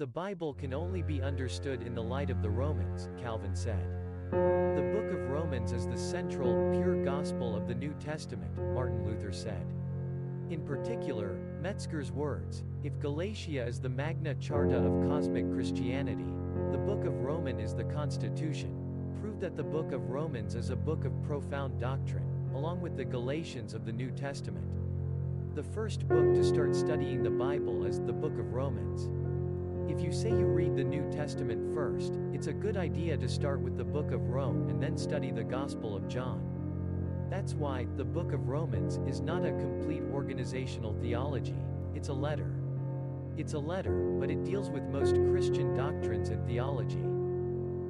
The Bible can only be understood in the light of the Romans, Calvin said. The book of Romans is the central, pure gospel of the New Testament, Martin Luther said. In particular, Metzger's words, if Galatia is the Magna Charta of cosmic Christianity, the book of Romans is the Constitution, prove that the book of Romans is a book of profound doctrine, along with the Galatians of the New Testament. The first book to start studying the Bible is the book of Romans. If you say you read the New Testament first, it's a good idea to start with the book of Rome and then study the Gospel of John. That's why, the book of Romans is not a complete organizational theology, it's a letter. It's a letter, but it deals with most Christian doctrines and theology.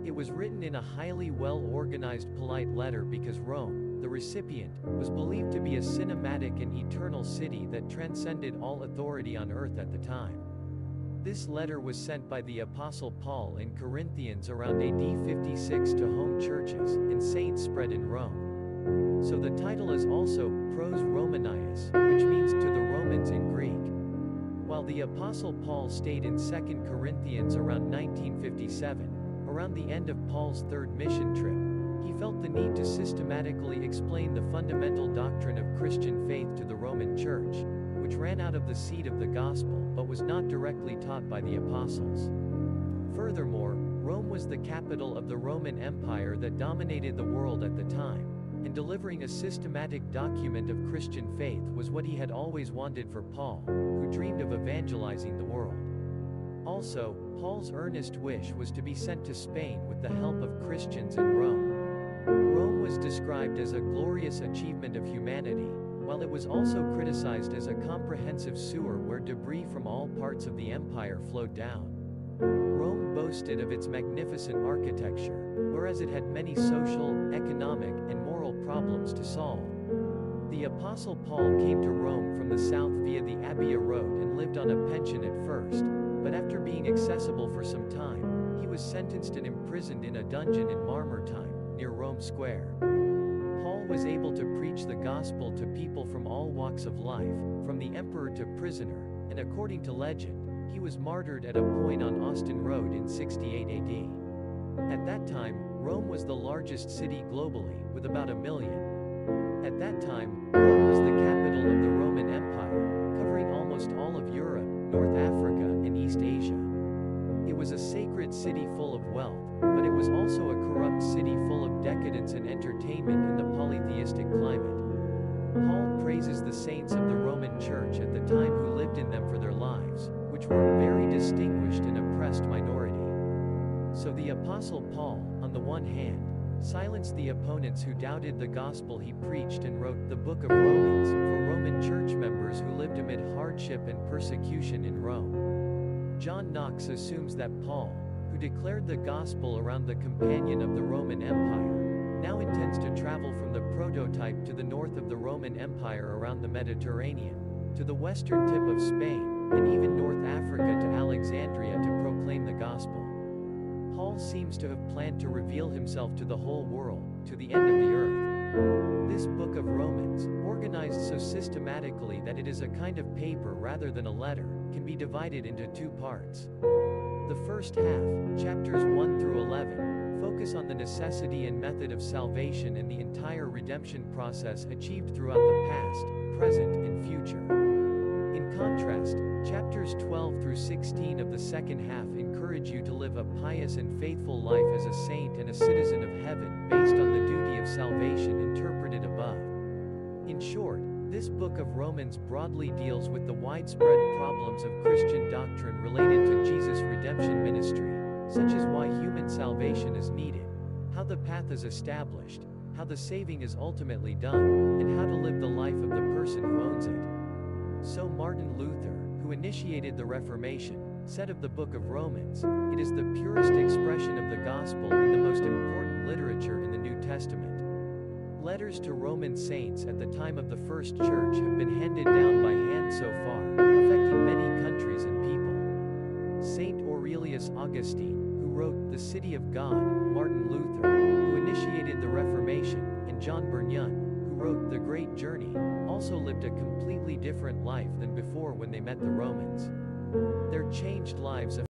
It was written in a highly well-organized polite letter because Rome, the recipient, was believed to be a cinematic and eternal city that transcended all authority on earth at the time. This letter was sent by the Apostle Paul in Corinthians around AD 56 to home churches, and saints spread in Rome. So the title is also Pros Romanias, which means to the Romans in Greek. While the Apostle Paul stayed in 2 Corinthians around 1957, around the end of Paul's third mission trip, he felt the need to systematically explain the fundamental doctrine of Christian faith to the Roman Church, which ran out of the seed of the gospel but was not directly taught by the apostles. Furthermore, Rome was the capital of the Roman Empire that dominated the world at the time, and delivering a systematic document of Christian faith was what he had always wanted for Paul, who dreamed of evangelizing the world. Also, Paul's earnest wish was to be sent to Spain with the help of Christians in Rome. Rome was described as a glorious achievement of humanity, while it was also criticized as a comprehensive sewer where debris from all parts of the empire flowed down. Rome boasted of its magnificent architecture, whereas it had many social, economic, and moral problems to solve. The Apostle Paul came to Rome from the south via the Appia Road and lived on a pension at first, but after being accessible for some time, he was sentenced and imprisoned in a dungeon in Marmortime, near Rome Square. Paul was able to preach the gospel to people from all walks of life, from the emperor to prisoner, and according to legend, he was martyred at a point on Austin Road in 68 AD. At that time, Rome was the largest city globally, with about 1 million. At that time, Rome was the capital of the Roman Empire, covering almost all of Europe, North Africa, and East Asia. It was a sacred city full of wealth, but it was also a corrupt city full of decadence and entertainment in the polytheistic climate. Paul praises the saints of the Roman Church at the time who lived in them for their lives, which were a very distinguished and oppressed minority. So the Apostle Paul, on the one hand, silenced the opponents who doubted the gospel he preached and wrote the book of Romans for Roman church members who lived amid hardship and persecution in Rome. John Knox assumes that Paul, who declared the gospel around the companion of the Roman Empire, now intends to travel from the prototype to the north of the Roman Empire around the Mediterranean, to the western tip of Spain, and even North Africa to Alexandria to proclaim the gospel. Paul seems to have planned to reveal himself to the whole world, to the end of the earth. This book of Romans, organized so systematically that it is a kind of paper rather than a letter, can be divided into two parts. The first half, chapters 1 through 11, focus on the necessity and method of salvation and the entire redemption process achieved throughout the past, present, and future. In contrast, chapters 12 through 16 of the second half encourage you to live a pious and faithful life as a saint and a citizen of heaven based on the duty of salvation interpreted above. In short, this book of Romans broadly deals with the widespread problems of Christian doctrine related to Jesus' redemption ministry, such as why human salvation is needed, how the path is established, how the saving is ultimately done, and how to live the life of the person who owns it. So Martin Luther, who initiated the Reformation, said of the book of Romans, it is the purest expression of the gospel and the most important literature in the New Testament. Letters to Roman saints at the time of the first church have been handed down by hand so far, affecting many countries and people. Saint Aurelius Augustine, wrote The City of God, Martin Luther, who initiated the Reformation, and John Bunyan, who wrote The Great Journey, also lived a completely different life than before when they met the Romans. Their changed lives